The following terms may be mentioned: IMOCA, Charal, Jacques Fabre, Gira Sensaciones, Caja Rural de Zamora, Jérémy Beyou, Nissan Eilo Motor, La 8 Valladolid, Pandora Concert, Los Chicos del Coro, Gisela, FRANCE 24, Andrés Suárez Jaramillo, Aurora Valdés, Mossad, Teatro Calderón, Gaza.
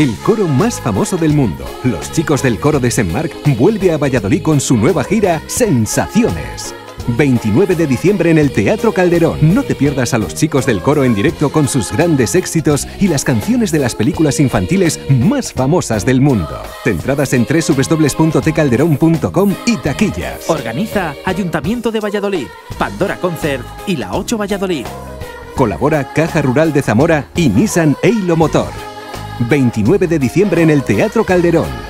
El coro más famoso del mundo, Los Chicos del Coro de Saint-Marc, vuelve a Valladolid con su nueva gira Sensaciones. 29 de diciembre en el Teatro Calderón. No te pierdas a Los Chicos del Coro en directo con sus grandes éxitos y las canciones de las películas infantiles más famosas del mundo. Entradas en www.tcalderon.com y taquillas. Organiza Ayuntamiento de Valladolid, Pandora Concert y La 8 Valladolid. Colabora Caja Rural de Zamora y Nissan Eilo Motor. 29 de diciembre en el Teatro Calderón.